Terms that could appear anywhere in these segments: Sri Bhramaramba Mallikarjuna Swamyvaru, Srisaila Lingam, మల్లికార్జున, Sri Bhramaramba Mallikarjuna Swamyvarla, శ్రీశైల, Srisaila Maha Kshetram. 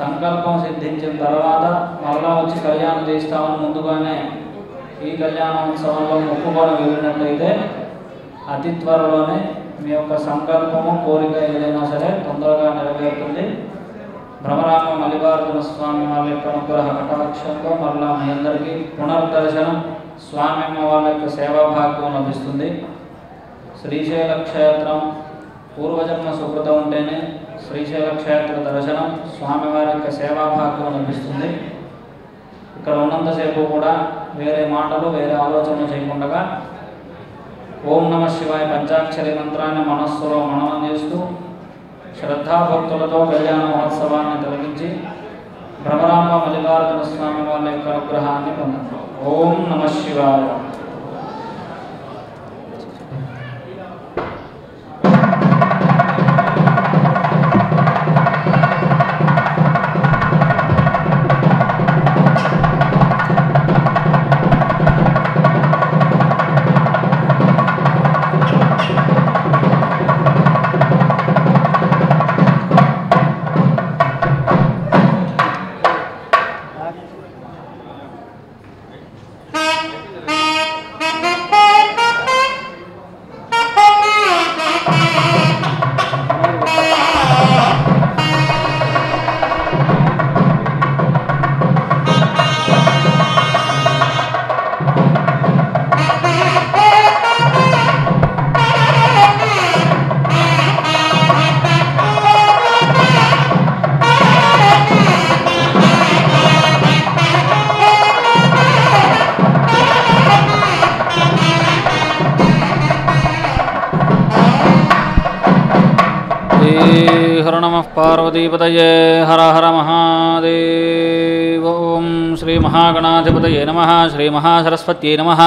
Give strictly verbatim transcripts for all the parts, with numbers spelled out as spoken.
సంకల్పం సిద్ధించిన తర్వాత మరలా వచ్చి కళ్యాణం చేస్తామని ముందుగానే ఈ కళ్యాణోత్సవంలో మొక్కుబడి వెళ్ళినట్లయితే అతి త్వరలోనే మీ యొక్క సంకల్పము కోరిక ఏదైనా సరే తొందరగా నెరవేరుతుంది. భ్రమరామ మల్లికార్జున స్వామి వాళ్ళ యొక్క అనుగ్రహ కటాక్షంతో మరలా మీ అందరికీ పునర్దర్శనం స్వామి వాళ్ళ యొక్క సేవాభాగ్యం లభిస్తుంది. శ్రీశైల క్షేత్రం పూర్వజన్మ సుకృత ఉంటేనే శ్రీశైల క్షేత్ర దర్శనం స్వామివారి యొక్క సేవాభాగ్యం లభిస్తుంది. ఇక్కడ ఉన్నంతసేపు కూడా వేరే మాటలు వేరే ఆలోచనలు చేయకుండా ఓం నమ శివాయ పంచాక్షరి మంత్రాన్ని మనస్సులో మననం చేస్తూ శ్రద్ధాభక్తులతో కళ్యాణ మహోత్సవాన్ని తొలగించి భ్రమరాంబ మల్లికార్జున స్వామి వాళ్ళ యొక్క అనుగ్రహాన్ని పొందుతాం. ఓం నమ శివాయ. पार्वतीपतये हर हर महादेव. ओम श्री महागणाधिपतये नमः. श्री महासरस्वत्यै नमः.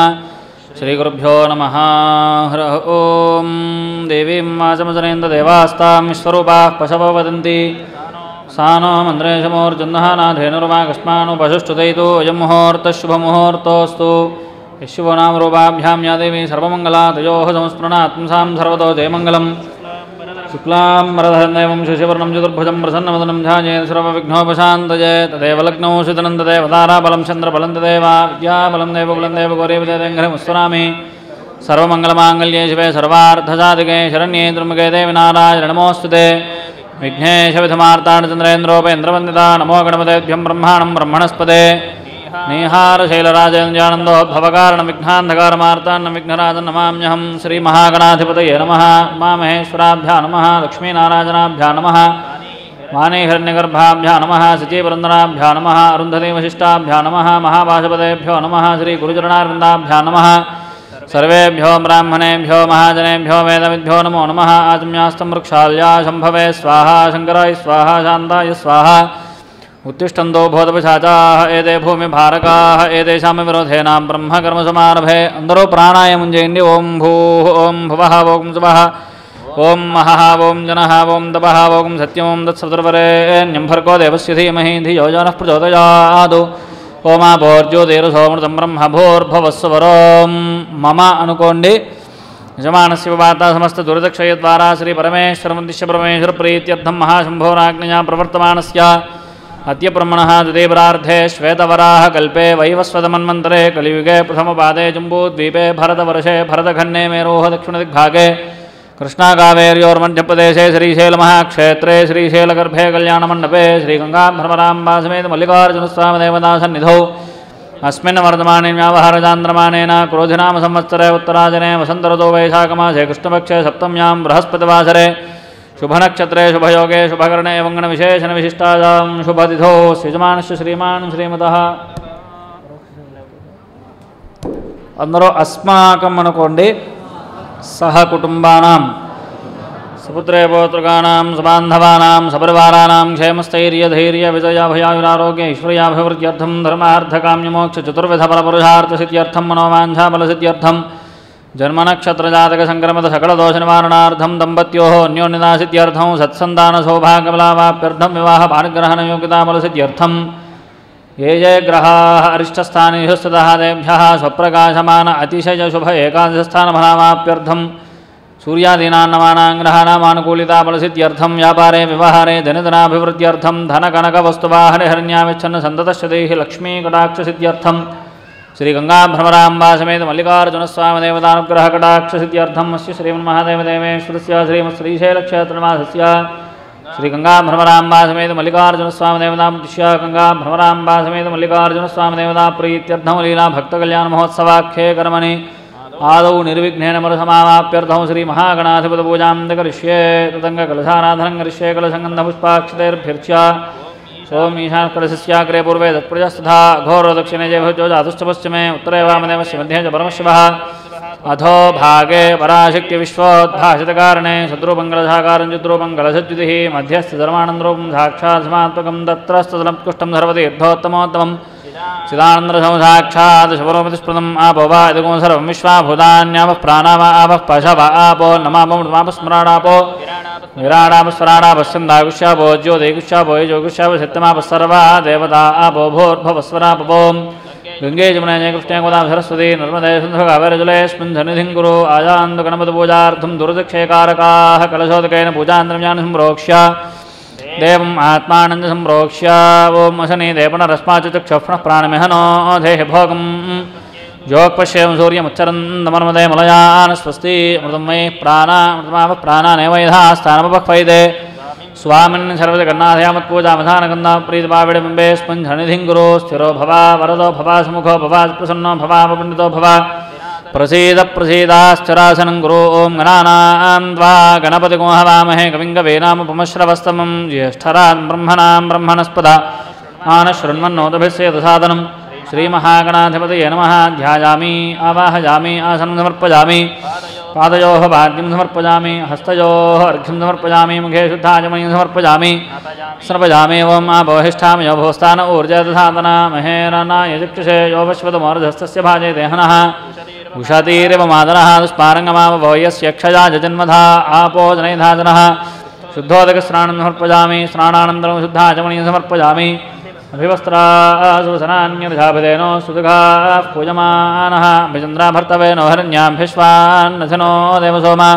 श्री गुरुभ्यो नमः. हर ओम देवीं वाचमसनेन देवास्तां विश्वरूपाः पशवो वदन्ति सानो मन्द्रेशमोर्जुन्नः नाधेनुर्वागस्मानुपशुष्टुतैतो अयं मुहूर्तः शुभमुहूर्तोऽस्तु. यशो नाम रूपाभ्यां या देवी सर्वमङ्गला तयोः संस्फुरणात्मसां सर्वतो जयमङ्गलम्. शुक्लां वरदं शशिवर्णं चतुर्भुजं प्रसन्नवदनं ध्यायेत् सर्वविघ्नोपशान्तये. तदेव लग्नौ सुतनं तदेव ताराबलं चन्द्रबलं तदेव विद्याबलं देवबलं देवगौरीवदयङ्घ्रिमुत्सरामि. सर्वमङ्गलमाङ्गल्ये शिवे सर्वार्थसाधिके शरण्ये त्र्यम्बके देवि नारायणि नमोऽस्तुते. विघ्नेशविधमार्ताण्डचन्द्रेन्द्रोपेन्द्रवन्दिता नमो गणपतेभ्यं ब्रह्माणं ब्रह्मणस्पते. नीहारशैलराजेन्द्रानन्दो भवकारणं विघ्नान्धकारमार्तान्नं विघ्नराजं नमाम्यहं. श्रीमहागणाधिपतये नमः. उमामहेश्वराभ्यां नमः. लक्ष्मीनारायणाभ्यां नमः. वाणीहिरण्यगर्भाभ्यां नमः. सचीवरन्दनाभ्यां नमः. अरुन्धतीवशिष्टाभ्यां नमः. महाभाजपतेभ्यो नमः. श्रीगुरुचरणारविन्दाभ्यां नमः. सर्वेभ्यो ब्राह्मणेभ्यो महाजनेभ्यो वेदविद्भ्यो नमो नमः. आजम्यास्तं वृक्षाल्या शम्भवे स्वाहा. शङ्कराय स्वाहा. शान्ताय स्वाहा. उत्तिष्ठन्तो भूतपिशाचाः एते भूमिभारकाः एतेषां विरोधेनां ब्रह्मकर्म समारभे. अंदरो प्राणायामं चेयन्ति. ओं भूः ओं भुवः ओं सुवः ओं महः ओं जनः ओं तपः ओं सत्यं ओं तत्सवितुर्वरेण्यं भर्गो देवस्य धीमहि धियो यो नः प्रचोदयात्. ओमापोर्ज्योतिरसोऽमृतं ब्रह्म भूर्भुवस्सुः वरों मम अनुकोण्डि यजमानस्य वाता समस्त दुर्दक्षयद्वारा श्री परमेश्वरं उद्दिश्य परमेश्वर प्रीत्यर्थं महाशम्भोराज्ञया प्रवर्तमानस्य अद्य ब्रह्मणः द्वितीये प्रार्थे श्वेतवराह कल्पे वैवस्वतमन्वन्तरे कलियुगे प्रथमपादे जम्बूद्वीपे भरतवर्षे भरतखन्ने मेरोः दक्षिणदिग्भागे कृष्णाकावेर्योर्मध्यप्रदेशे श्रीशैलमहाक्षेत्रे श्रीशैलगर्भे कल्याणमण्डपे श्रीगङ्गाभ्रमराम्बा समेत मल्लिकार्जुनस्वामिदेवदासन्निधौ अस्मिन् वर्धमाने व्यावहारचान्द्रमानेन क्रोधिनाम संवत्सरे उत्तराजने वसन्तऋतौ वैशाखमासे कृष्णपक्षे सप्तम्यां बृहस्पतिवासरे शुभनक्षत्रे शुभयोगे शुभकर्णे वंगण विशेषण विशिष्टायां शुभतिथौ यजमानस्य श्रीमान् श्रीमतः. अंदरो अस्माकं अनुकोण्डि सह कुटुंबानां सुपुत्रे पौत्रकानां सुबान्धवानां सपरिवाराणां क्षेमस्थैर्य धैर्य विजयाभयायुरारोग्य ऐश्वर्याभिवृद्ध्यर्थं धर्मार्थकाम्यमोक्षचतुर्विधफलपुरुषार्थसिद्ध्यर्थं मनोवाञ्छाफलसिद्ध्यर्थं जन्मनक्षत्रजातकसंक्रमत सकलदोषनिवारणार्थं दम्पत्योः अन्योन्यदासिद्ध्यर्थं सत्सन्तानसौभाग्यबलावाप्यर्थं विवाहभानुग्रहणयोगिताबलसिद्ध्यर्थं ये ये ग्रहाः अरिष्टस्थानेषु स्थिताः तेभ्यः स्वप्रकाशमान अतिशयशुभ एकादशस्थानफलावाप्यर्थं सूर्यादीनान्नमानां ग्रहाणामानुकूलिताफलसिद्ध्यर्थं व्यापारे व्यवहारे धनधनाभिवृद्ध्यर्थं धनकनकवस्तुवाहने हरण्यामिच्छन्न सन्ततश्च देहि लक्ष्मीकटाक्षसिद्ध्यर्थं श्रीगङ्गाभ्रमराम्बासमेत मल्लिकार्जुनस्वामिदेवतानुग्रहकटाक्षसिद्ध्यर्थं अस्य श्रीमन्महादेवदेवेश्वरस्य श्रीमत्श्रीशैलक्षेत्रमासस्य श्रीगङ्गाभ्रमराम्बासमेत मल्लिकार्जुनस्वामिदेवतामुद्दिश्य गङ्गाभ्रमराम्बासमेत मल्लिकार्जुनस्वामिदेवताप्रीत्यर्थं लीलाभक्तकल्याणमहोत्सवाख्ये कर्मणि आदौ निर्विघ्नेन मनसमावाप्यर्थं श्री महागणाधिपतपूजां करिष्ये तदङ्गकलशाराधनं करिष्ये कलशगन्धपुष्पाक्षतैर्भिर्च्य सोम ईशानकलशस्याग्रे पूर्वे तत्प्रजस्तथा अघोरदक्षिणे जयभुजो जातुश्चपश्चिमे उत्तरे वामदेव मध्ये च परमशिवः अधो भागे पराशक्तिविश्वोद्भाषितकारणे शत्रुपङ्गलसाकारं चतुरुपङ्गलसद्युतिः मध्यस्थधर्मानन्दरूपं साक्षात्समात्मकं तत्रस्तलमुत्कृष्टं सर्वति यद्धोत्तमोत्तमम् चिदानंदसाक्षादशपरमतिस्पदम आपोवा यदगुंसर्वं विश्वाभूतान्याम प्राणाम आवः पशव आपो नमामो स्मराणापो विराणाम स्वराणापस्यन्दागुष्यापो ज्योतिगुष्यापो योगुष्यापो सत्यमापस्सर्वा देवता आपो भूर्भवस्वरापो गंगे जमुने जयकृष्णे गोदावरी सरस्वती नर्मदे सिन्धु कावेरी जलेऽस्मिन् सन्निधिं कुरु आजानन्तु गणपतिपूजार्थं दुर्दक्षेकारकाः कलशोदकेन पूजान्तरं ज्ञानं सम्प्रोक्ष्य देवम् आत्मानंद संप्रोक्ष्य ओम वसने देवनरस्माचक्षुः प्राणमेहनो देहि भोगं योगपश्येम सूर्यमुच्चरन्नमर्मदे मलयान स्वस्ति अमृतं मयि प्राणामृतमाव प्राणानेव यथास्थानमुपक्वैते स्वामिन् सर्वजगन्नाथयामत्पूजामधानगन्नाप्रीतभावेडबिम्बे स्पन्धनिधिं गुरो स्थिरो भव वरदो भव समुखो भव प्रसन्नो भव पण्डितो भव प्रसीद प्रसीदाश्चरासनं गुरो ओम गणानां त्वा गणपतिं हवामहे कविं कवीनामुपमश्रवस्तमं ज्येष्ठरान् ब्रह्मणां ब्रह्मणस्पदा आनशृण्वन्नोदभिस्येदसादनं श्रीमहागणाधिपतये नमः ध्यायामि आवाहयामि आसनं समर्पयामि पादयोः भाद्यं समर्पयामि हस्तयोः अर्घ्यं समर्पयामि मुखे शुद्धाचमनीं समर्पयामि सर्वयामि एवम् आपोहिष्ठामि यो भोस्तान ऊर्जदधातना महेरना यजुक्षसे योऽवश्वतमोर्धस्तस्य भाजे देहनः उषातीरिव मादनः दुष्पारङ्गमावभवयस्यक्षया जजन्मधा आपो जनैधाजनः शुद्धोदकस्नानं समर्पयामि स्नानानन्तरं शुद्धाचमनीं समर्पयामि अभिवस्त्रासुवसनान्यर्धाभिधेनो सुदुःखाः पूजमानः अभिचन्द्राभर्तवेनो हरण्याम्भिष्वान्नथिनो देवसोमा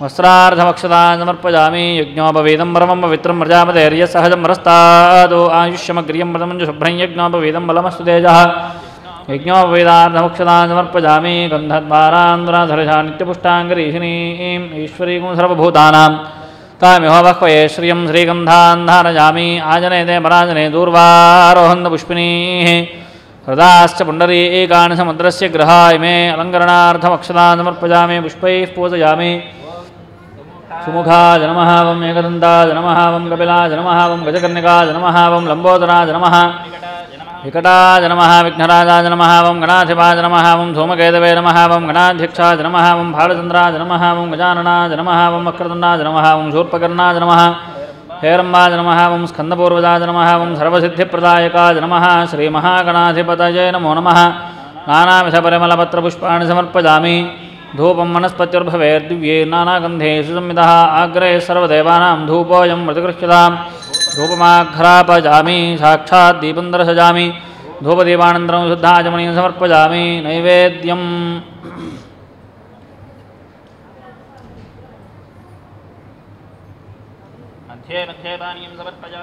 वस्त्रार्धमक्षतान् समर्पयामि यज्ञोपवीतं परमं पवित्रं प्रजापतेर्यः सहजं रस्तादो आयुष्यमग्रियं प्रथमञ्च शुभ्रं यज्ञोपवीतं बलमस्तु तेजः यज्ञोपवेदार्थमक्षतान् समर्पयामि गन्धद्वारान्धराधरजा नित्यपुष्टाङ्गरीहिणीम् ईश्वरीगुं सर्वभूतानां तामिह वह्वये श्रियं श्रीगन्धान् धारयामि आजने ते पराजने दूर्वारोहन्तपुष्पिनीः हृदाश्च पुण्डरीकानि समुद्रस्य ग्रहा इमे अलङ्करणार्थमक्षतान् समर्पयामि पुष्पैः पूजयामि सुमुखाय नमः वं एकदन्ताय नमः वं कपिलाय नमः वं गजकर्णिकाय नमः वं लम्बोदराय नमः विकटाय नमः विघ्नराजाय नमः वं गणाधिपाय नमः वं धूमकेतवे नमः वं गणाध्यक्षाय नमः वं भालचन्द्राय नमः वं गजाननाय नमः वं वक्रतुण्डाय नमः वं शूर्पकर्णाय नमः हेरम्बाय नमः वं स्कन्दपूर्वजाय नमः वं सर्वसिद्धिप्रदायकाय नमः श्रीमहागणाधिपतये नमो नमः नानाविधपरिमलपत्रपुष्पाणि समर्पयामि धूपं वनस्पतिर्भवेद्दिव्ये नानागन्धेषु संविदः आग्रे सर्वदेवानां धूपोऽयं मृतकृष्यतां धूपमाघ्रापयामि साक्षात् दीपं दर्शयामि धूपदीपानन्तरं शुद्धाचमनीं समर्पयामि नैवेद्यं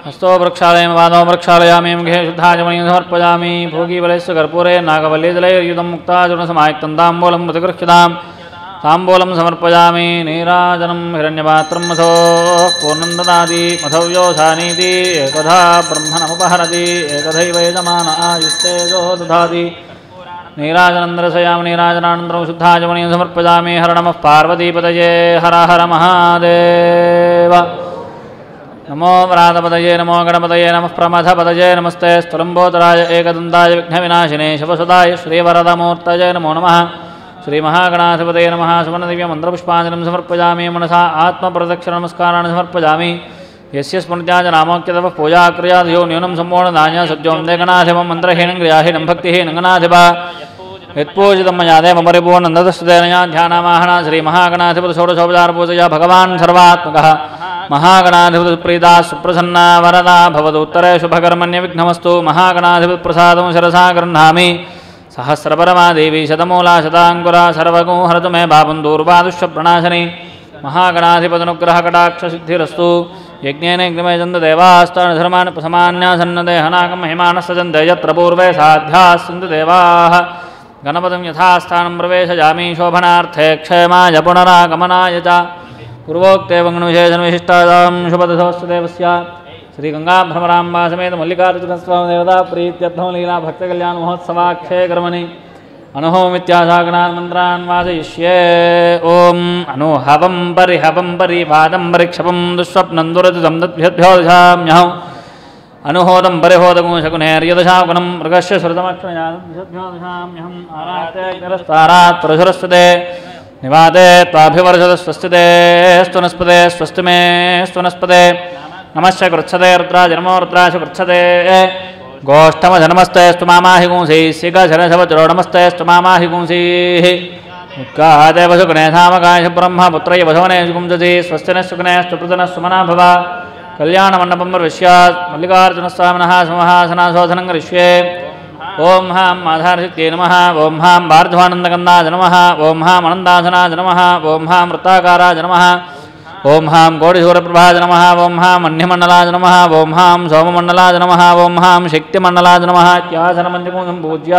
हस्तो प्रक्षालयामि पादौ प्रक्षालयामि मुखे शुद्धाचमनीं समर्पयामि भोगीबलैस्व कर्पूरे नागवल्लीजलैर्युतं मुक्ताचूर्णसमायुक्तं ताम्बूलं मृतकृष्यताम् ताम्बूलं समर्पयामि नीराजनं हिरण्यपात्रं मथोः पूर्णं ददाति मथव्योधानीति एकधा ब्रह्मणमुपहरति एकथैव यजमान आयुस्तेजो दधाति नीराजनं दर्शयामि नीराजनानन्तरं शुद्धाचमनीं समर्पयामि हर नमः पार्वतीपतये हर हर महादेव नमो व्रातपतये नमो गणपतये नमः प्रमथपतये नमस्ते स्तुलम्बोदराय एकदन्ताय विघ्नविनाशिने शिवसुताय श्रीवरदमूर्तये नमो नमः श्रीमहागणाधिपतये नमः सुवर्णदिव्य मन्त्रपुष्पाञ्जलिं समर्पयामि मनसा आत्मप्रदक्षिणनमस्कारान् समर्पयामि यस्य स्मृत्या नामोक्तव पूजाक्रियादियो न्यूनं सम्पूर्णदान्या सद्यो वन्दे गणाधिपं मन्त्रहीनं क्रियाहीनं भक्तिहीनं गणाधिप यत्पूजितं मया देवं परिपूर्णं तदस्तुतेनया ध्यानावाहना श्रीमहागणाधिपतिषोडशोपचारपूजया भगवान् सर्वात्मकः महागणाधिपतिप्रीता सुप्रसन्ना वरदा भवतु उत्तरे शुभकर्मण्यविघ्नमस्तु महागणाधिपतिप्रसादं शिरसा गृह्णामि सहस्रपरमा देवी शतमूला शतांकुरा सर्वगोहरतु मे पापं दूर्वादुष्यप्रणाशने महागणाधिपतनुग्रहकटाक्षसिद्धिरस्तु यज्ञेन यज्ञमेजन्त देवास्तान् धर्मान् समान्यासन्नदेहनाकं महिमानः सजन्ते यत्र पूर्वे साध्यास्सन्ति देवाः गणपतिं यथास्थानं प्रवेशयामि शोभनार्थे क्षेमाय पुनरागमनाय च पूर्वोक्ते वंगनुविशेषणविशिष्टायां शुभदशवस्तु देवस्य श्री गंगा भ्रमरांबा समेत मल्लिकार्जुन स्वामी देवता प्रीत्यर्थम लीला भक्त कल्याण महोत्सवाक्षय कर्मणि अनहोमित्यासागणान् मन्त्रान् वादयिष्ये ओम अनोहवं परिहवं परिपादं परिक्षपं दुःस्वप्नं दुरदितं तद्भ्यो दशाम्यहं अनोहोदं परिहोदगुं शकुनेर्यदशाकुनं मृगस्य श्रुतमक्षणयाद्भ्यो दशाम्यहं आराते निरस्तारात् प्रसुरस्ते निवाते त्वाभिवर्षद स्वस्तिते स्वनस्पते स्वस्ति मे स्वनस्पते नमस्य कृच्छते रुद्रा जन्मो रुद्राश कृच्छते गोष्ठम जनमस्तेस्तु मामाहि गुंसी सिगशनशवचरो नमस्तेस्तु मामाहि गुंसीः मुक्काहते वसुगणे सामकाश ब्रह्म पुत्रय वसवने गुंसति स्वस्ति नः सुगणेस्तु पृतनः सुमना भव कल्याणमण्डपं प्रविश्यात् मल्लिकार्जुनस्वामिनः समहासनाशोधनं करिष्ये ओं हां माधारशक्त्यै नमः ओं हां भारध्वानन्दकन्दाय नमः ओं हां अनन्दासनाय नमः ओं हां वृत्ताकाराय नमः ओं हां गौरीशूरप्रभाज नमः ओं हां मन्यमण्डलाज नमः ओं हां सोममण्डलाज नमः ओं हां शक्तिमण्डलाज नमः इत्यासनमन्दिरं सम्पूज्य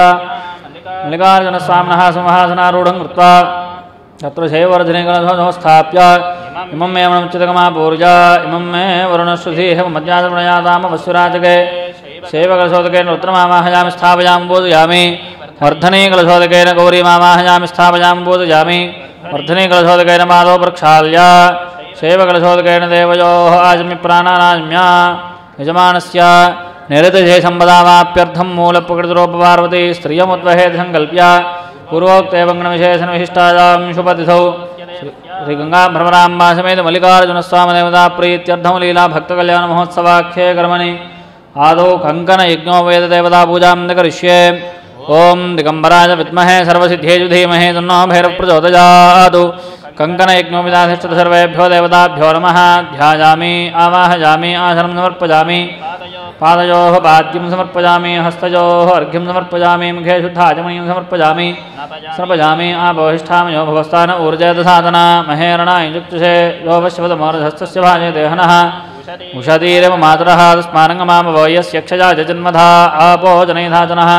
मल्लिकार्जुनस्वामिनः सिंहासनारूढं कृत्वा तत्र शैववर्धिनीं संस्थाप्य इमं मे वनमुच्चितकमापूर्य इमं मे वरुणश्रुधीः मध्यासनप्रयातामवस्वराजके शैवकलशोदकेन रुद्रमामाहयामि स्थापयामि बोधयामि वर्धनीकलशोदकेन गौरीमामाहयामि स्थापयामि बोधयामि वर्धनीकलशोदकेन मादौ प्रक्षाल्य शैवकलशोदकेन देवयोः आजमि प्राणानाम्य यजमानस्य निरतिशे सम्पदामाप्यर्थं मूलप्रकृतिरूपपार्वती स्त्रियमुद्वहेति सङ्कल्प्य पूर्वोक्तैवङ्गणविशेषणविशिष्टायां शुभतिथौ श्रीगङ्गाभ्रमराम्बा समेत मल्लिकार्जुनस्वामिदेवता प्रीत्यर्थं लीलाभक्तकल्याणमहोत्सवाख्ये कर्मणि आदौ कङ्कणयज्ञो वेददेवतापूजां न करिष्ये ॐ दिगम्बराय विद्महे सर्वसिद्धेषु धीमहि तन्नो भैरवः प्रचोदयात् कंकणयज्ञो विदाधिष्ठितः सर्वेभ्यो देवताभ्यो नमः ध्यायामि आवाहयामि आसनं समर्पयामि पादयोः पाद्यं समर्पयामि हस्तयोः अर्घ्यं समर्पयामि मुखे शुद्धाचमनीं समर्पयामि समर्पयामि आपोहिष्ठामयो भवस्तान ऊर्जयत साधना महेरणाय युक्तुषे यो वश्वतमोर्धस्तस्य भाजे देहनः उषतीरेव मातरः तस्मानङ्गमामवो यस्य यक्षजा जजन्मधा आपो जनैधाचनः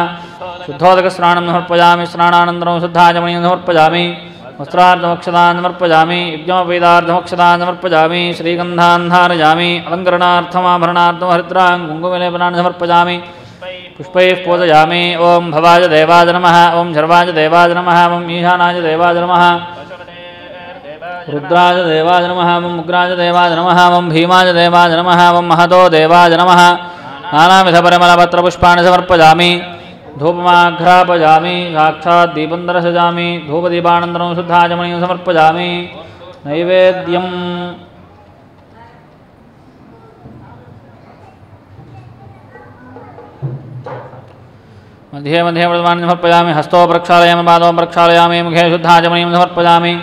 शुद्धोदकस्नानं समर्पयामि स्नानानन्तरं शुद्धाचमनीं समर्पयामि वस्त्रार्धमक्षदान् समर्पयामि यज्ञोपवीतार्धमक्षदान् समर्पयामि श्रीगन्धान् धारयामि अलङ्करणार्थमाभरणार्थं हरिद्रां कुङ्कुमलेपनान् समर्पयामि पुष्पैः पूजयामि ओं भवाय देवाय नमः ओं शर्वाय देवाय नमः ओं ईशानाय देवाय नमः रुद्राय देवाय नमः ओं मुग्राय देवाय नमः ओं भीमाय देवाय नमः ओं महतो देवाय नमः नानाविधपरिमलपत्रपुष्पाणि समर्पयामि धूपमाघ्रापयामि साक्षात् दीपं दर्शयामि धूपदीपानन्तरं शुद्धाचमनीं समर्पयामि नैवेद्यं मध्ये मध्ये व्रतमानं समर्पयामि हस्तौ प्रक्षालयामि पादौ प्रक्षालयामि मुखे शुद्धाचमनीं समर्पयामि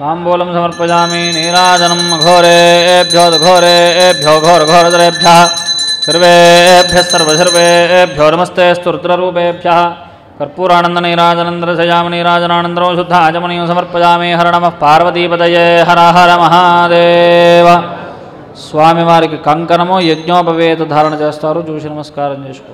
ताम्बूलं समर्पयामि नीराजनं घोरेभ्यो घोरेभ्यो घोरघोरतरेभ्यः सर्वेभ्यः सर्वसर्वेभ्यो नमस्तेऽस्तु रुद्ररूपेभ्यः कर्पूरानन्दनीराजनन्दरशयामि नीराजनानन्दरं शुद्धाचमनीं समर्पयामि हर नमः पार्वतीपतये हर हर महादेव स्वामी వారికి కంకణము యజ్ఞోపవేత ధారణ చేస్తారు చూసి నమస్కారం చేసుకో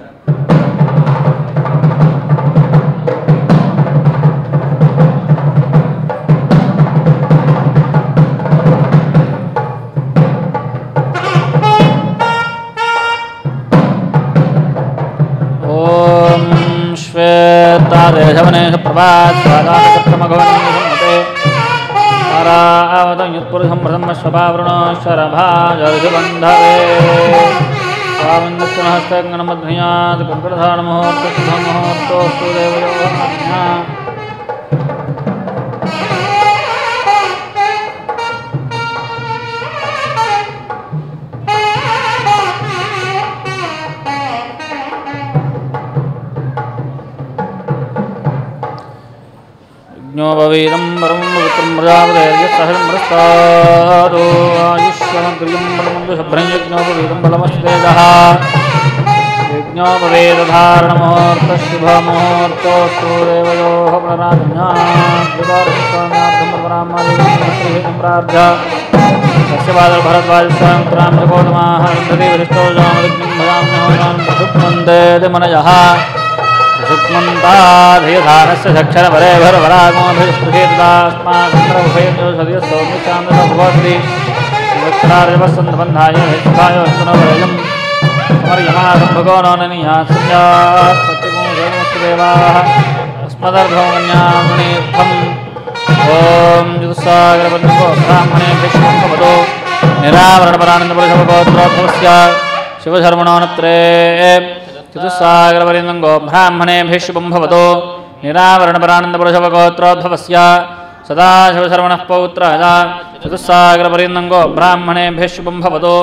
यज्ञोपवीतं परं पवित्रं प्रजापतेर्यः सहस्रमृतारो आयुष्यं क्रियं परमं शुभ्रं यज्ञोपवीतं बलमस्तेजः यज्ञो भवेदधारणमोर्तः सुक्मंताधीयधानस्य सक्षर भरे भर भरागोभिस्पृहेदास्माकन्द्रभुभेभ्यो सद्यः सौम्यचान्द्रभवति वस्त्रार्यवसन्धबन्धाय हितकाय हस्तनोभयं समर्यमासम्भगो ननिहासुन्यास्पतिगुणस्वदेवाः अस्मदर्भवन्यामुनिर्थम् ॐ जुगुस्सागरबन्धो ब्राह्मणे भिष्मकपदो निरावरणपरानन्दपुरुषभगोत्रोत्तमस्य शिवधर्मणोऽनत्रे चतुस्सागरवरिन्दो ब्राह्मणे भिष्वम्भवतो निरावरणपरानन्दपुरुषवगोत्रोद्भवस्य सदा शिवशर्वणः पौत्रः चतुस्सागरवरिन्दो ब्राह्मणे भिष्वम्भवतो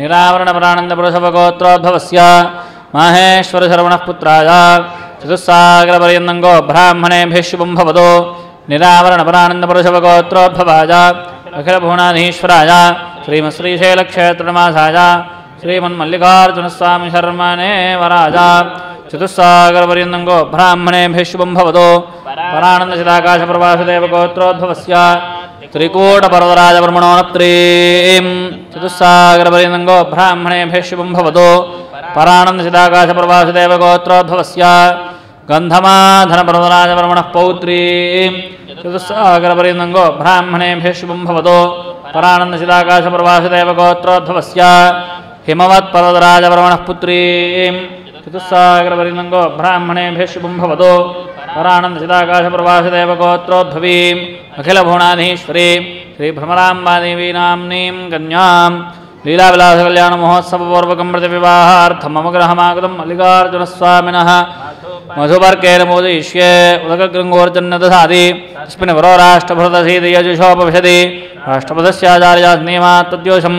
निरावरणपरानन्दपुरुषवगोत्रोद्भवस्य माहेश्वरशर्वणः पुत्रः चतुस्सागरवरिन्दो ब्राह्मणे भिष्वम्भवतो निरावरणपरानन्दपुरुषवगोत्रोद्भवाय अखिलभुवनाधीश्वराय श्रीमत्श्रीशैलक्षेत्रनिवासाय श्रीमन्मल्लिकार्जुनस्वामी शर्मणे वराजा चतुस्सागरपर्यन्तंगो ब्राह्मणे भिष्वम्भवतो परानन्दचिदाकाशप्रभासदेवगोत्रोद्भवस्य त्रिकूटपर्वतराजब्रह्मणोऽनत्रीं चतुस्सागरपर्यन्तंगो ब्राह्मणे भिष्वम्भवतो परानन्दचिदाकाशप्रभासदेवगोत्रोद्भवस्य गन्धमाधनपर्वतराजब्रह्मणः पौत्रीं चतुस्सागरपर्यन्तंगो ब्राह्मणे भिष्वम्भवतो परानन्दचिदाकाशप्रभासदेवगोत्रोद्भवस्य हिमवत्पर्वतराजवर्मणः पुत्रीं चतुस्सागरपर्यन्तंगो ब्राह्मणे भिष्वम्भवतो परानन्दचिदाकाशप्रभासदेवगोत्रोद्भवीं अखिलभुवनाधीश्वरीं श्रीभ्रमराम्बादेवीनाम्नीं कन्यां लीलाविलासकल्याणमहोत्सवपूर्वकं प्रतिविवाहार्थं मम गृहमागतं मल्लिकार्जुनस्वामिनः मधुपर्केण मोदयिष्ये उदकगृङ्गोर्जन्नदधाति तस्मिन् वरोराष्ट्रभृतसीदयजुषोपविशति राष्ट्रपदस्याचार्यास्नेमा तद्योषं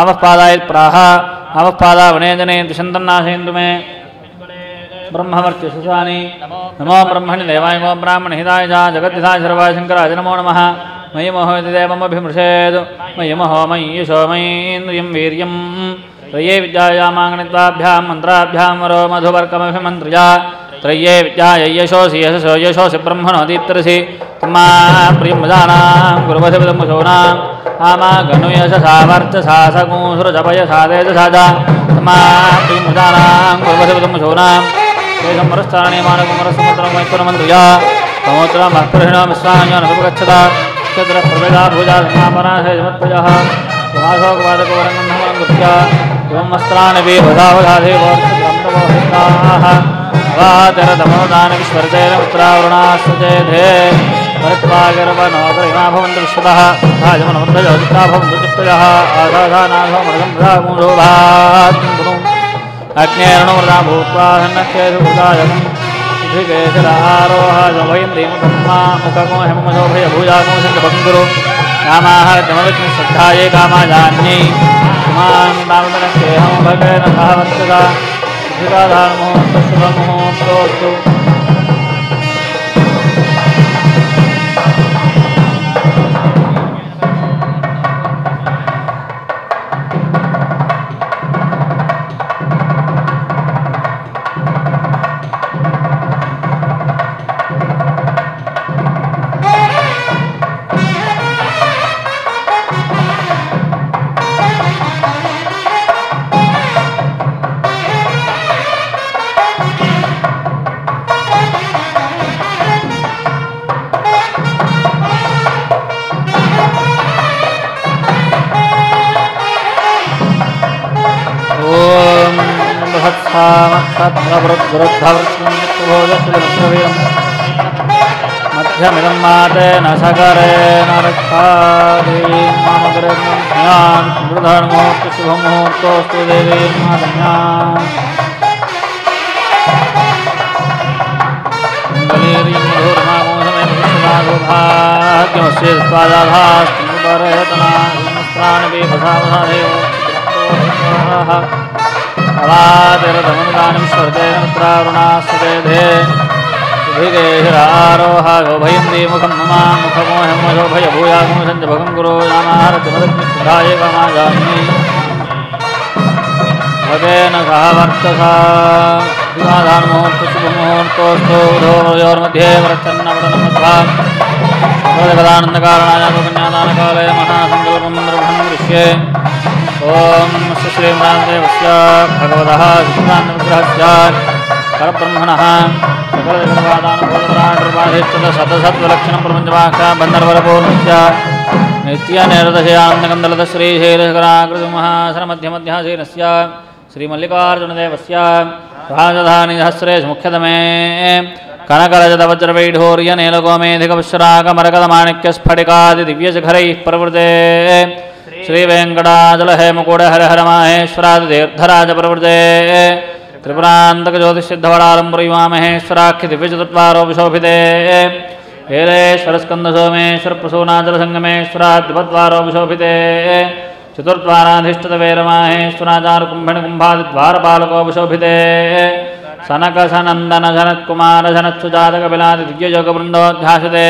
आवःपादायत्प्राह आवःपादा वनेजने तिषन्तन्नाशयन्तु मे ब्रह्मवर्चसानि नमो ब्रह्मणि देवाय गो ब्राह्मण हिताय जगद्धिताय सर्वाय शङ्कराय नमो नमः मयि मोहयति देवमभिमृशेद् मयि मोहो मयि यशो मयीन्द्रियं वीर्यं त्रये विद्यायामागणित्वाभ्यां मन्त्राभ्यां वरो मधुवर्कमभिमन्त्र्या त्रये विद्यायै यशोऽसि यशसो यशोऽसि ब्रह्मणो दीप्तरसि मा प्रियं वदानां गुरुवधविदम्बशोनां आमा गनुयशसा वर्चसा सगुंसुरजपयसा तेजसा च मा प्रियं वदानां गुरुवधविदम्बशोनां तेषं परस्थानीमानकुमरसमुद्रमैत्वरमन्त्र्या समुद्रमस्पृहिणो विश्वान्योनमुपगच्छता क्षत्रः प्रभेदा भुजा समापनाशयमत्पजः समासोगवादकवरङ्गन्धमलङ्कृत्या एवं वस्त्राणि वेभदावधादेवर्षग्रन्थमोहिताः वातरतमोदानविश्वर्जयन उत्तरावरुणास्वजेधे भरत्वागरवनोदरिमाभवन्तु विश्वतः भाजमनवृद्धजोदिताभवन्तु चित्तजः आधाधानाथमृगमृधामूढोभात्पुरुं अग्नेरणोमृदा भूत्वा सन्नक्षेषु भूतायं ऋषिकेशरारोहाजमयन्द्रीमुखमामुखमोहमशोभयभूजाकोशङ्कभङ्गुरु कामाहारतमविष्णु श्रद्धाये कामाजान्ये मां तावनस्येहमभगेन भावर्तदा ऋषिकाधारमोहस्तशुभमोहोस्तोऽस्तु मध्यमिदम्मातेन सकरेण रक्षाभिः मामग्रेण्यं मृधर्मोऽस्तु शुभमुहूर्तोऽस्तु देवीं माधन्यां मङ्गलीरीं मधुरमामोहमेतसुभाग्यमस्य स्वादाधास्तु मृदरेतनास्त्राणि विभधावधादेवः अवातिरतमनुदानविश्वर्जयनमुत्रारुणास्वदेधे ऋषिकेशरारोहागोभयन्दीमुखं ममामुखमोहमशोभयभूयागोशञ्जभगं गुरो नामाहरतिमदग्निस्वधाये कामाजान्ये मदेन सह वर्तसा विवाधान मुहूर्तोर मध्ये व्रतन्नवनमस्वादानंदकारणायान्यादानकालय महासंकल्पमंद्रभं दृश्ये ओम श्रीमहादेवस्य भगवतः विष्णुनुग्रहस्य परब्रह्मणः सकलदेवतानां सतसत्वलक्षणं प्रपञ्चवाक्या बन्धर्वरपूर्णस्य नित्यनैरदशयानन्दकन्दलतश्रीशैलशकराकृतिमहासरमध्यमध्यासीनस्य श्रीमल्लिकार्जुनदेवस्य राजधानि सहस्रेश मुख्यतमे कनकलजदवज्रवैढूर्यनीलगोमेधिकविश्वरागमरकदमाणिक्यस्फटिकादिदिव्यशिखरैः प्रवृते श्रीवेङ्कटाचलहे मुकुटहरहर माहेश्वरादितीर्थराज प्रवृते त्रिपुरान्तक ज्योतिषसिद्धवडालम्बुरीमामहेश्वराख्य दिव्यचतुर्वारोपशोभिते हेलेश्वरस्कन्दसोमेश्वरप्रसूनाचलसङ्गमेश्वराद्विपद्वारोपशोभिते चतुर्द्वाराधिष्ठितवेरमाहेश्वराचारुकुम्भणकुम्भादिद्वारपालकोपशोभिते सनकसनन्दनसनत्कुमारसनत्सुजातकपिलादिदिव्ययोगवृन्दोद्घासते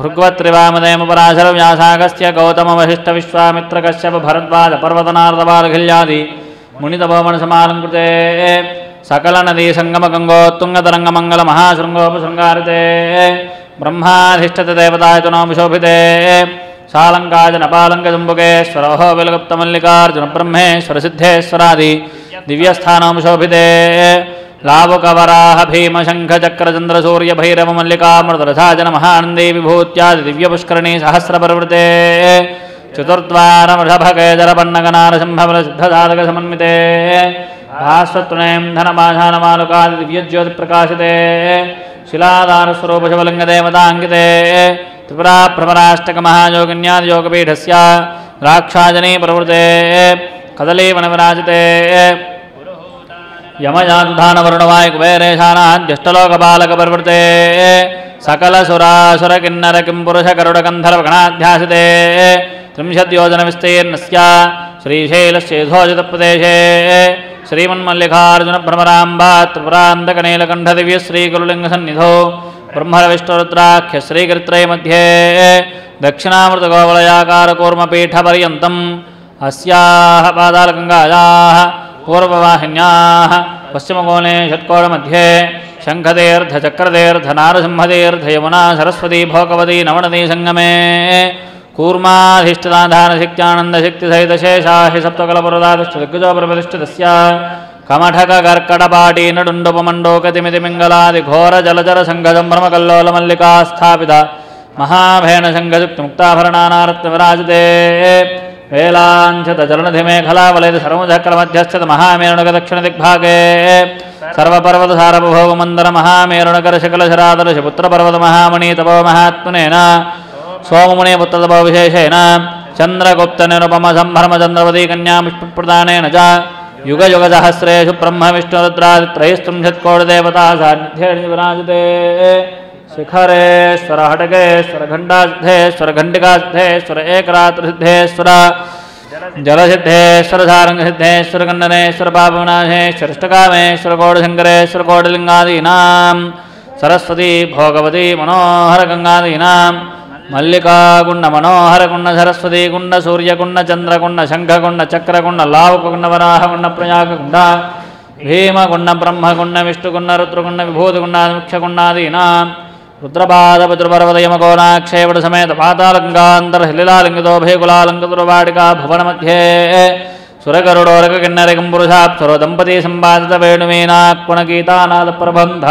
भृग्वत्रिवामदेमपराशरव्यासागस्त्य गौतमवशिष्ठविश्वामित्रकश्यपभरद्वाजपर्वतनारदबालखिल्यादि मुनितपवनसमालङ्कृते सकलनदीसङ्गमगङ्गोत्तुङ्गतरङ्गमङ्गलमहाशृङ्गोपशृङ्गारिते ब्रह्माधिष्ठितदेवतायतनोपशोभिते सालङ्काजनपालङ्कजुम्बुकेश्वरोः वेलगुप्तमल्लिकार्जुनब्रह्मेश्वरसिद्धेश्वरादि दिव्यस्थानोपशोभिते लाभकवराह भीमशङ्खचक्रचन्द्रसूर्यभैरवमल्लिकामृतरथाजनमहानन्दी विभूत्यादिदिव्यपुष्करिणी सहस्रप्रवृते चतुर्द्वारमृषभगजरपन्नगनारसिंहबलसिद्धसाधकसमन्विते भास्वत्तुणें धनमाधानमालुकादिदिव्यज्योतिप्रकाशिते शिलादारस्वरूपशवलिङ्गदेवताङ्किते त्रिपुराप्रभराष्टकमहायोगिन्यादियोगपीठस्य द्राक्षाजने प्रवृते कदलीवनविराजिते यमजानुधानवरुणवायुकुबेरेशानाद्यष्टलोकपालकप्रवृते सकलसुरासुरकिन्नरकिंपुरुषगरुडगन्धर्वगणाध्यासिते त्रिंशद्योजनविस्तीर्णस्य श्रीशैलशेषोजितप्रदेशे श्रीमन्मल्लिकार्जुनभ्रमराम्बा त्रिपुरान्तकनीलकण्ठदिव्यश्रीगुरुलिङ्गसन्निधौ ब्रह्मरविष्टरुद्राख्य श्रीगिरित्रये मध्ये दक्षिणामृतगोवलयाकारकूर्मपीठपर्यन्तम् अस्याः पादालगङ्गायाः पूर्ववाहिन्याः पश्चिमकोणे षट्कोणमध्ये शङ्खतीर्थचक्रतीर्थनारसिंहतीर्थयमुना सरस्वती भोगवती नवनदी सङ्गमे कूर्माधिष्ठिताधानशक्त्यानन्दशक्तिसहितशेषाहि सप्तकलपुरदाधिष्ठितदिग्गजप्रप्रतिष्ठितस्य कमठककर्कटपाटीनडुण्डपमण्डोकतिमितिमङ्गलादिघोरजलचरसङ्घसम्भ्रमकल्लोलमल्लिका स्थापिता महाभेणशङ्खयुक्तमुक्ताभरणानारत्नविराजिते वेलाञ्छितचरणधिमेखलावलयति सर्वचक्रमध्यस्थित महामेरुणकदक्षिणदिग्भागे सर्वपर्वतसारभौमन्दरमहामेरुणकरशकलशरादर्शपुत्रपर्वतमहामणितपोमहात्मनेन सोममुने पुत्रतपोविशेषेण चन्द्रगुप्तनिरुपमसम्भ्रमचन्द्रवती कन्यापुष्पप्रदानेन च युगयुगसहस्रेषु ब्रह्मविष्णुरुद्रादित्रयस्त्रिंशत्कोटिदेवतासान्निध्ये शिखरेश्वर हटकेश्वरघण्डासिद्धेश्वरघण्टिकासिद्धेश्वर एकरात्रसिद्धेश्वर जलसिद्धेश्वर सारङ्गसिद्धेश्वर कन्ननेश्वर पापविनाशेश्वर अष्टकामेश्वर कोटिशङ्करेश्वर कोटिलिङ्गादीनां सरस्वती भोगवती मनोहरगङ्गादीनां मल्लिकागुण्डमनोहरगुण्डसरस्वतीगुण्ड सूर्यगुण्डचन्द्रगुण्ड शङ्खगुण्ड चक्रगुण्ड लावकगुण्डवराहगुण्ड प्रयागगुण्ड भीमगुण्ड ब्रह्मगुण्ड विष्णुगुण्ड रुद्रगुण्ड विभूतिगुण्डादिमुख्यगुण्डादीनां रुद्रपादपद्रपर्वतयमकोनाक्षेपटसमेत पातालङ्गान्तरहलिलालिङ्गितोभयकुलालङ्कतुर्वाटिका भुवनमध्ये सुरगरुडोरककिन्नरकम्पुरुषाप्सरो दम्पती सम्पादित वेणुमेनाक्वणगीतानादप्रबन्ध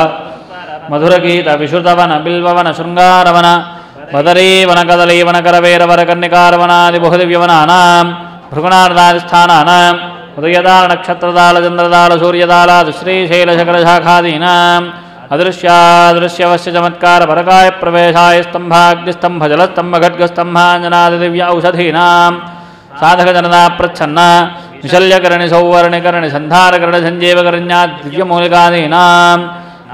मधुरगीतविश्रुतवन बिल्ववन शृङ्गारवन बदरीवनकदलीवनकरवेरवरकन्निकारवनादिबहुदिव्यवनानां भृगुणार्दादिस्थानानां उदयदालनक्षत्रदालचन्द्रदालसूर्यदालादिश्रीशैलशकलशाखादीनां अदृश्यादृश्यवश्यचमत्कारपरकाय प्रवेशाय स्तम्भाग्निस्तम्भजलस्तम्भघट्गस्तम्भाञ्जनादिदिव्य औषधीनां साधकजनताप्रच्छन्न विशल्यकरणिसौवर्णिकरणिसन्धारकरणिसञ्जीवकरण्यादिव्यमूलिकादीनां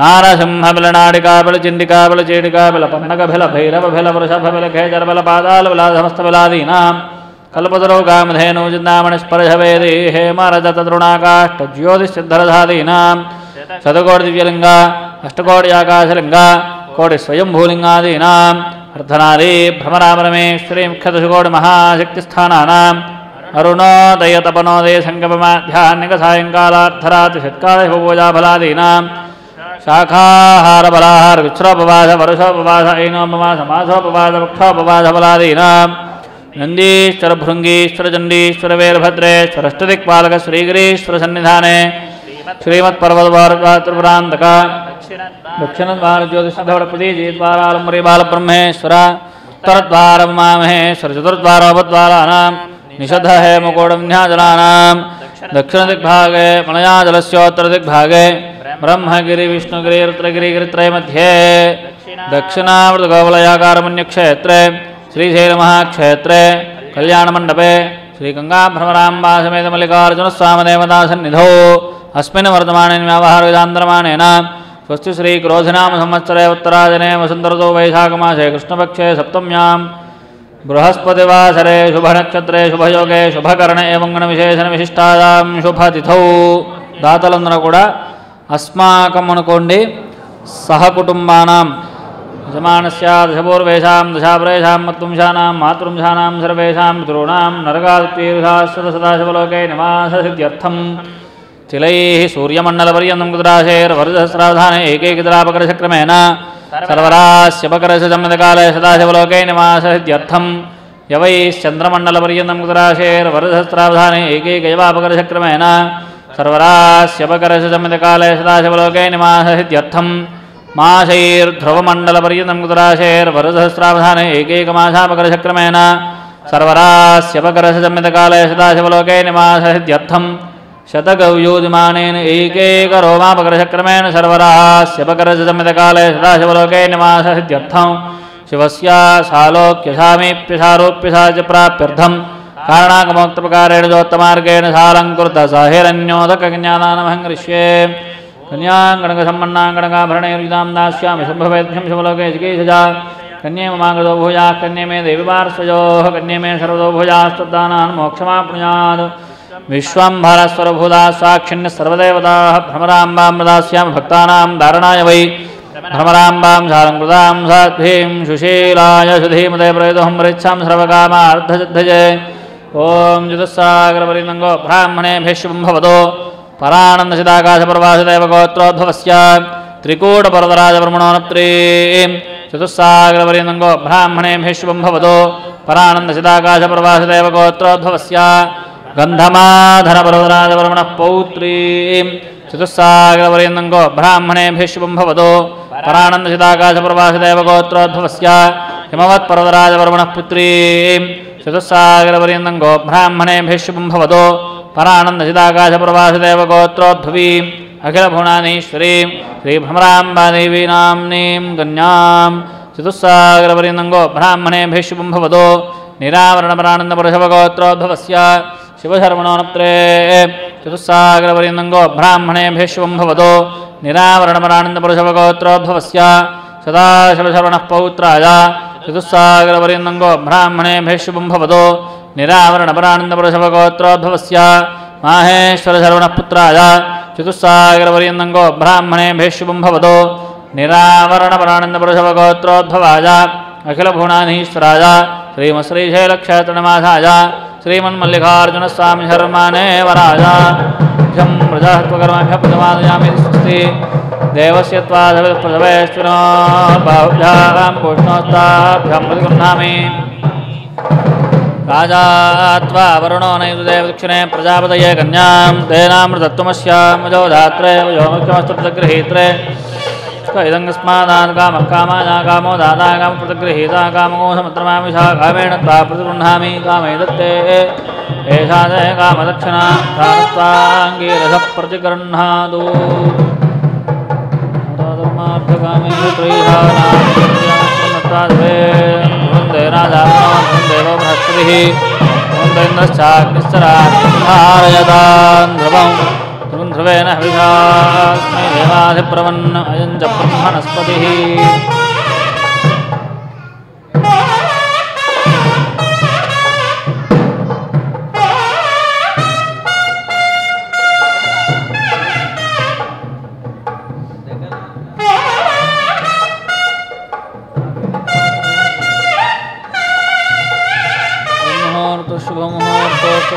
नारसिंहबिलनाडिकाबिलचिण्डिकाबिलचेटिकाबिलपन्नकबिलभैरवबिलवृषभबिलखेजरबिलपादालबिलासमस्तबिलादीनां कल्पतरुकामधेनोजिन्दामणस्पर्शवेदेहेमरजतद्रुणाकाष्ठज्योतिश्चिद्धरधादीनां शतकोटिदिव्यलिङ्ग अष्टकोटियाकाशलिङ्ग कोटिस्वयंभूलिङ्गादीनां अर्धनादी भ्रमरामरमेश्वरी मुख्यदशकोटिमहाशक्तिस्थानानां अरुणोदय तपनोदय संगपमाध्यान्निक सायंकालार्थरात्रि षट्काले भोजा फलादीनां शाखाहार बलाहार गुच्छोपवास वरुषोपवास ऐनोपवास मासोपवास वृक्षोपवास फलादीनां नंदीश्वर भृंगीश्वर चंडीश्वर वीरभद्रेश्वर अष्टदिक्पालक श्रीगिरीश्वर सन्निधाने श्रीमत्पर्वतभारतपुरान्तक दक्षिणद्वारज्योतिषप्रदीद्वारालम्बरी बालब्रह्मेश्वर उत्तरद्वारमहेश्वर चतुर्द्वारोपद्वाराणां निषध हे मुकोटविन्ध्याचलानां दक्षिणदिग्भागे मणयाचलस्योत्तरदिग्भागे ब्रह्मगिरिविष्णुगिरिरुद्रगिरिगिरित्रय मध्ये दक्षिणावृतगोवलयाकारमण्यक्षेत्रे श्रीशैलमहाक्षेत्रे कल्याणमण्डपे श्रीगंगाभ्रमराम्बा समेत मल्लिकार्जुनस्वामदेवता सन्निधौ अस्मिन् वर्तमानेन व्यावहारविदान्तरमाणेन स्वस्ति श्री क्रोधनाम संवत्सरे उत्तरायणे वसन्तर्तौ वैशाखमासे कृष्णपक्षे सप्तम्यां बृहस्पतिवासरे शुभनक्षत्रे शुभयोगे शुभकर्ण एवं गणविशेषणविशिष्टायां शुभतिथौ दातलंदरू कूड अस्माकं अनुकोंडि सहकुटुंबानां यजमानस्य दशपूर्वेषां दशापरेषां मत्वंशानां मातृंशानां सर्वेषां पितॄणां नरकादितीर्थाश्रदसदाशिवलोके निवाससिद्ध्यर्थं तिलैः सूर्यमण्डलपर्यन्तं कृतराशेर्वर्धसहस्राधाने एकैकदलापकर्षक्रमेण सर्वरास्यपकर्ष जन्मदकाले सदाशिवलोके निवाससिद्ध्यर्थं यवैश्चन्द्रमण्डलपर्यन्तं कृतराशेर्वर्धसहस्राधाने एकैकैवापकर्षक्रमेण सर्वरास्यपकर्ष जन्मदकाले सदाशिवलोके निवाससिद्ध्यर्थं मासैर्ध्रुवमण्डलपर्यन्तं कृतराशेर्वर्धसहस्राधाने एकैकमासापकर्षक्रमेण सर्वरास्यपकर्ष जन्मदकाले सदाशिवलोके निवाससिद्ध्यर्थं शतकव्योजमानेन एकैकरोमापकर्षक्रमेण सर्वरास्यपकर्षजमितकाले सदाशिवलोके निवाससिद्ध्यर्थं शिवस्य सालोक्यसामीप्यसारोप्यसाजप्राप्यर्थं कारणागमोक्तप्रकारेण जोत्तमार्गेण सालङ्कृतसाहिरण्योदकज्ञानानमहङ्कृष्ये कन्याङ्गणकसम्पन्नां गणकाभरणैर्युतां दास्यामि शुभभेद्यं शिवलोके जिगीषजा कन्ये ममाङ्गतो भूयाः कन्ये मे देवीपार्श्वयोः कन्ये मे सर्वतो भूयास्तदानान् मोक्षमाप्नुयात् विश्वम्भरस्वरभूता साक्षिण्य सर्वदेवताः भ्रमराम्बां प्रदास्यामि भक्तानां धारणाय वै भ्रमराम्बां शालङ्कृतां साध्वीं सुशीलाय सुधीमते प्रयतोऽहं मृच्छां सर्वकामार्थसिद्धये ॐ चतुस्सागरपरिणङ्गो ब्राह्मणेभ्यः शुभं भवतो परानन्दसिदाकाशप्रवासदेवगोत्रोद्भवस्य त्रिकूटपरदराजवर्मणोऽनत्रीं चतुस्सागरपरिणङ्गो ब्राह्मणेभ्यः शुभं भवतो परानन्दसिदाकाशप्रवासदेवगोत्रोद्भवस्य गंधमाधरपरवराजवर्मणः पौत्रीं चतुस्सागरपर्यन्तंगो ब्राह्मणेभ्यः शुभं भवतो परानन्दसिदाकाशप्रवासदेवगोत्रोद्भवस्य हिमवत्परवराजवर्मणः पुत्रीं चतुस्सागरपर्यन्तंगो ब्राह्मणेभ्यः शुभं भवतो परानन्दसिदाकाशप्रवासदेवगोत्रोद्भवीं अखिलभुवनाधीश्वरीं श्रीभ्रमराम्बादेवी नाम्नीं कन्यां चतुस्सागरपर्यन्तंगो ब्राह्मणेभ्यः शुभं भवतो निरावरणपरानन्दपुरुषवगोत्रोद्भवस्य शिवशर्मणोऽनत्रे चतुस्सागरपर्यन्तंगो ब्राह्मणेभ्यः शुभं भवतो निरावरणपरानन्दपुरुषवगोत्रोद्भवस्य सदाशिवशर्मणः पौत्राय चतुस्सागरपर्यन्तंगो ब्राह्मणेभ्यः शुभं भवतो निरावरणपरानन्दपुरुषवगोत्रोद्भवस्य माहेश्वरशर्मणः पुत्राय चतुस्सागरपर्यन्तंगो ब्राह्मणेभ्यः शुभं भवतो निरावरणपरानन्दपुरुषवगोत्रोद्भवाय अखिलभुवनाधीश्वराय श्रीमश्रीशैलक्षेत्रनिवासाय श्रीमन्मल्लिकार्जुनस्वामी शर्मणे वराजा शं प्रजाहत्वकर्माभ्यः प्रतिपादयामि स्वस्ति देवस्य त्वादविप्रसवेष्विनो बाहुभ्यां पुष्णोस्ताभ्यां प्रतिगृह्णामि राजा त्वा वरुणो नैव दक्षिणे प्रजापतये कन्यां तेनामृतत्वमस्यामजो धात्रे योमुख्यमस्तु प्रतिगृहीत्रे इदंगस्मादान्कामकामानाकामो दादाकामप्रतिगृहीताकामो समत्रमामिषा कामेण त्वा प्रतिगृह्णामि कामेदत्ते एषा ते कामदक्षिणा प्रतिगृह्णादो देवो बृहस्पतिः इन्द्रश्चाग्निश्चरायतान् ध्रुवेन हविषास्मै देवाधिप्रवन्न अयं च ब्रह्मणस्पतिः शुभमुहूर्तो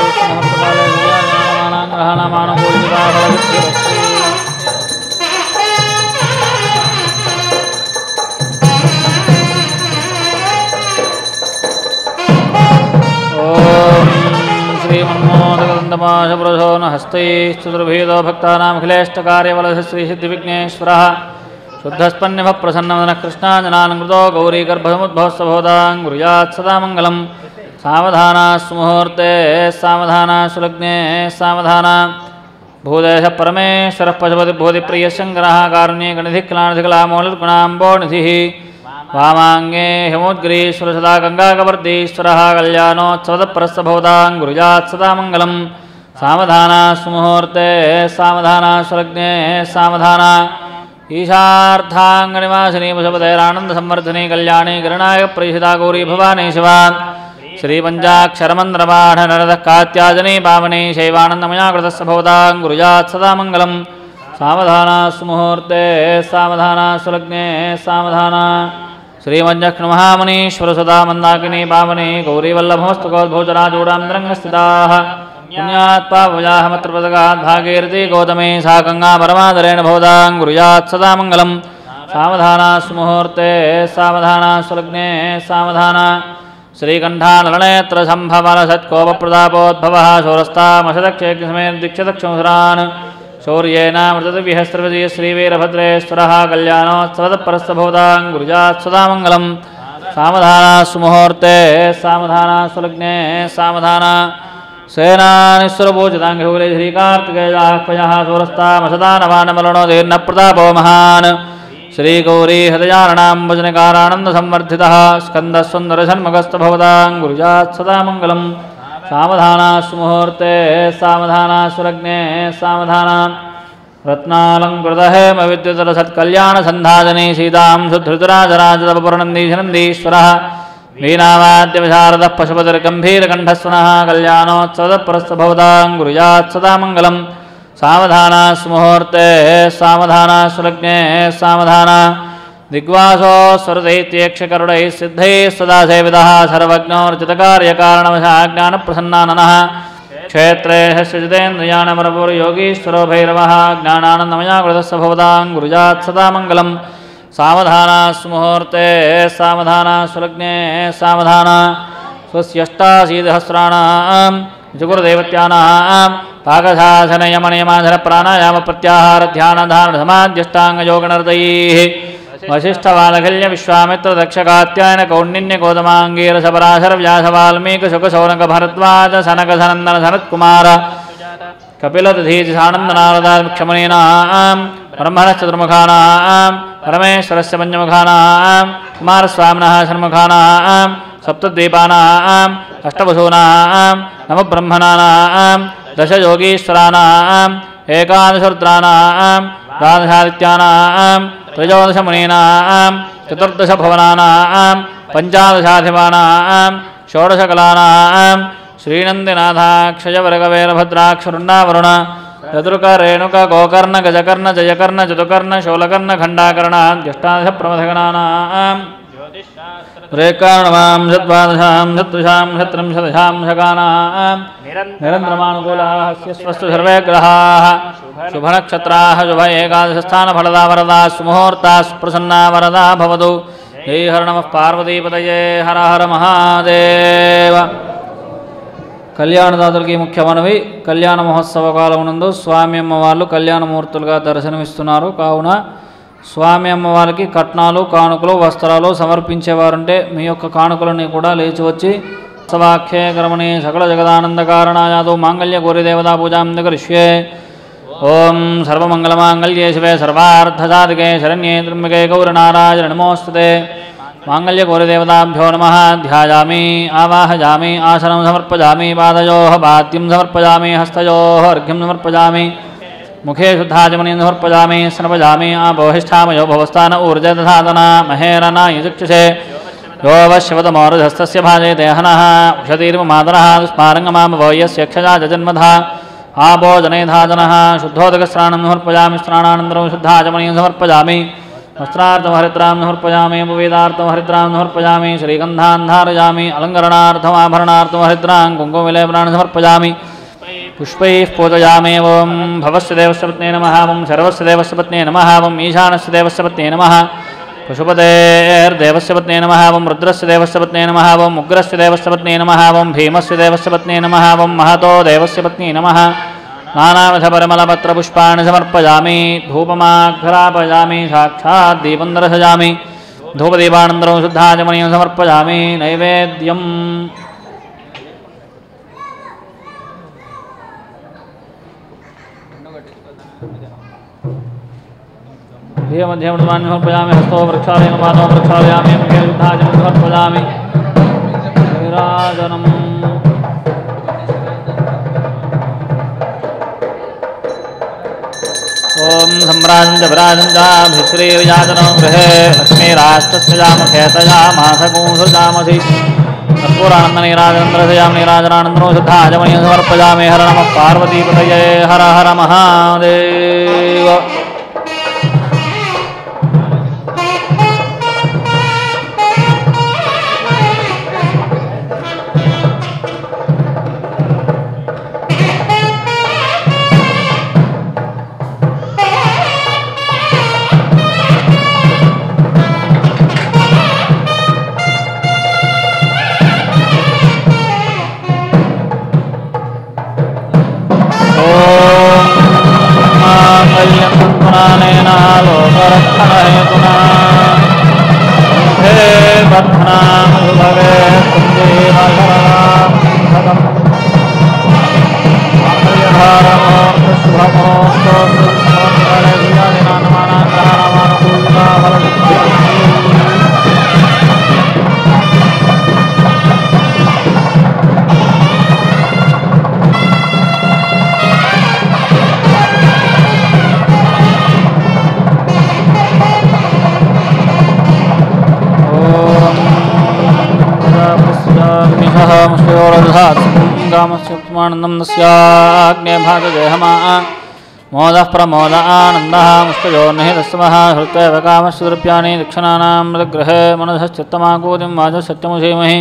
हस्तुर्भेद भक्तानाखिलेष्टकार्यवल श्री सिद्धिविघ्नेश्वर शुद्धस्पन्निभ प्रसन्न कृष्णाजनानृतो गौरी गर्भसमुद्भवस्सभोदां गुरुयात् सदा मंगलम् सावधानाः सुमुहूर्ते सावधानाः सुलग्ने सावधानाः भूदेश परमेश्वरः पशुपतिर्भूति प्रियशङ्करः कारुण्यकनिधिक्लाणधिकलामौलिर्गुणाम्बोनिधिः वामाङ्गे हिमोद्गिरीश्वरः सदा गङ्गाकवर्धीश्वरः कल्याणोत्सवदप्रस्थभवदां गुरुयात् सदा मङ्गलम् सावधानाः सुमुहूर्ते सावधानाः सुलग्ने सावधानाः ईशार्थांगनिवासिनी वशपतैरानंदसंवर्धने कल्याणे गणनाय प्रेषिता गौरी भवानी शिवा श्रीपञ्चाक्षरमन्त्रपाठ नरदः कात्याजने पावने शैवानन्दमयाकृतस्सभवतां गुरुयात् सदा मङ्गलम् सावधानाः सुमुहूर्ते सावधानाः सुलग्ने सावधानाः श्रीमञ्जक्ष्णमहामुनीश्वर सदा मन्दाकिनी पावने गौरीवल्लभमस्तुकोद्भोजराजोडाम्बरङ्गस्थिताः पुण्यात्पावजाहमत्रपदगाद्भागीरति गौतमे सा गंगा परमादरेण भवदां गुरुयात् सदा मङ्गलम् सावधानाः सुमुहूर्ते सावधानाः सुलग्ने सावधानाः श्रीकण्ठानलनेत्र सम्भवलसत्कोपप्रतापोद्भवः शौरस्तामशदक्षेऽग्निसमेर्दीक्षदक्षंसुरान् शौर्येनामृतदिव्यहस्रवदीय श्रीवीरभद्रेश्वरः कल्याणोत्सवदप्रस्थभवदां गुरुयात् सदा मङ्गलम् सावधानाः सुमुहूर्ते सावधानाः सुलग्ने सावधानाः सेनानिस्वरपूजितांघ्रिकुले श्रीकार्तिकेयाह्वयः सौरस्तामसदानवानमलनो दीर्न प्रतापो महान् श्रीगौरी हृदयारणाम्बुजनिकारानन्दसंवर्धितः स्कन्दसुन्दरषण्मुखस्थभवतां गुरुयात् सदा मङ्गलम् सावधानाः सुमुहूर्ते सावधानाः सुलग्ने सावधानाः रत्नालङ्कृतहेमविद्युतरसत्कल्याणसन्धाजने सीतां सुधृतराजराजतपवर्णन्दीशनन्दीश्वरः वीणावाद्यविशारदः पशुपतिर्गम्भीरकण्ठस्वनः कल्याणोत्सवदप्रस्थभवतां गुरुयात् सदा मङ्गलम् सावधानाः सुमुहूर्ते सावधानाः सुलग्ने सावधानाः दिग्वासोऽस्वरदैत्येक्षकरुणैः सिद्धैः सदा सेवितः सर्वज्ञोर्चितकार्यकारणवशाज्ञानप्रसन्नाननः क्षेत्रे सचितेन्द्रियाणमरपुर्योगीश्वरो भैरवः ज्ञानानन्दमयाकृतस्सभवतां गुरुयात् सदा मङ्गलम् सावधानाः सुमुहूर्ते सावधानाः सुलग्ने सावधानाः स्वस्यष्टाशीतिसहस्राणां जुगुरदैवत्यानां पाकशासनयमनियमासनप्राणायामप्रत्याहारध्यानधारणसमाध्यष्टाङ्गयोगनिर्दयैः वसिष्ठवालकल्यविश्वामित्रदक्षकात्यायनकौण्डिन्यगोतमाङ्गीरसपराशरव्यासवाल्मीकिशुकशौनकभरद्वाजसनकसनन्दनसनत्कुमार कपिलदधीजिसानन्दनारदाक्षमणीनां ब्रह्मणश्चतुर्मुखानां परमेश्वरस्य पञ्चमुखानां कुमारस्वामिनः षण्मुखानां सप्तद्वीपानां अष्टवसूनां नवब्रह्मणानां दशयोगीश्वराणां एकादशरुद्राणां द्वादशादित्यानां त्रयोदशमुनीनां चतुर्दशभुवनानां पञ्चादशाधिपानां षोडशकलानां श्रीनन्दिनाथाक्षयवरकवेरभद्राक्षरुण्डावरुण चतुर्क रेणुक गोकर्ण गजकर्ण जयकर्ण चतुकर्ण शोलकर्ण खंडाकर्ण ज्येष्ठादश प्रमथगणानां रेकाणवां षद्वादशां षत्रिशां षत्रिंशदशां शकानां निरन्तरमानुकूलाः स्वस्तु सर्वे ग्रहाः शुभनक्षत्राः शुभ एकादशस्थानफलदा वरदा सुमुहूर्ताः सुप्रसन्ना वरदा भवतु जय हर नमः पार्वतीपतये हर हर महादेव। కళ్యాణదాతలకి ముఖ్య మనవి, కళ్యాణ మహోత్సవ కాలమునందు స్వామి అమ్మవార్లు కళ్యాణ మూర్తులుగా దర్శనమిస్తున్నారు. కావున స్వామి అమ్మవారికి కట్నాలు, కానుకలు, వస్త్రాలు సమర్పించేవారుంటే మీ యొక్క కానుకలని కూడా లేచి వచ్చి సవాఖ్యే గ్రమణే సకల జగదానంద కారణాయాదో మాంగళ్య గౌరీ దేవతా పూజాం కరిష్యే. ఓం సర్వమంగళమాంగళ్యే శివే సర్వార్థసాధికే శరణ్యే త్రమ్యకే గౌరనారాయణ నమోస్తుతే. मांगल्य गौरीदेवताभ्यो नमः. ध्यायामि आवाहयामि आसनं समर्पयामि पादयोः पाद्यं समर्पयामि हस्तयोः अर्घ्यं समर्पयामि मुखे शुद्धाचमनीं समर्पयामि स्नपयामि आबोहिष्ठामयो भवस्थान ऊर्जा दधातना महेरना युजुक्षुषे योऽवश्यवतमोरुधस्तस्य भाजे देहनः उषतीर्ममादरः स्मारङ्गमामभो यस्य यक्षजा जजन्मधा आबोजने धाजनः शुद्धोदकस्नानं समर्पयामि स्नानानन्तरं शुद्धाचमनीं समर्पयामि वस्त्रार्थं हरिद्रां नहर्पयामि वेदार्थं हरिद्रां नहर्पयामि श्रीगन्धान् धारयामि अलङ्करणार्थम् आभरणार्थं हरिद्रां कुङ्कुमविलेपनान् समर्पयामि पुष्पैः पूजयामि। ओं भवस्य देवस्य पत्न्यै नमः। ओं सर्वस्य देवस्य पत्न्यै नमः। ओं ईशानस्य देवस्य पत्न्यै नमः। पशुपतेर्देवस्य पत्न्यै नमः। ओं रुद्रस्य देवस्य पत्न्यै नमः। ओं उग्रस्य देवस्य पत्न्यै नमः। ओं भीमस्य देवस्य पत्न्यै नमः। ओं महतो देवस्य पत्न्यै नमः। नानाविध परमलपत्रपुष्पाणि समर्पयामि। धूपमाघ्रापयामि। साक्षात् दीपं दर्शयामि। धूपदीपानन्तरं शुद्धाचमनीयं समर्पयामि। नैवेद्यम् धिय मध्ये समर्पयामि। हस्तो प्रक्षालयेन पादौ प्रक्षालयामि। मुखे शुद्धाचमनीयं समर्पयामि। विराजनम् ओम सम्राजं विराजंजाभिश्रीजातनं गृहे लक्ष्मीराष्ट्रस्यामुखेतयामासगुंसुजामसि कर्पूरानन्दनीराजनन्द्रसयां नीराजनानन्दनो शुद्धाचमनीयं समर्पयामि। हर नमः पार्वतीपतये। हर हर महादेव। मोदः प्रमोद आनन्दः मुष्टजो नहि तस्मः श्रुत्वैव कामश्रुत्यानि दक्षिणानां मृदग्रहे मनसश्चित्तमाकूतिं वाचः सत्यमुषेमहि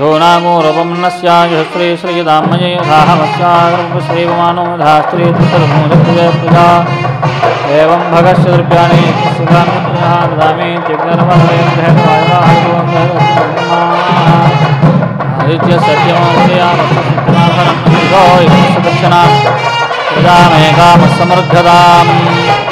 योनागो रूपं न स्यायश्री श्रीदाम्मये साहमस्यागर्भश्रीवमानो धास्त्री तत्सर्वमूलप्रजा एवं भगस्य द्रव्याणि सुगामिन्यः ददामि जग्नर्वलयं धैर्यवायः आदित्य सत्यमोदयामसत्तमाभरं निरोय सदक्षिणां प्रजामेकामसमर्धदाम्।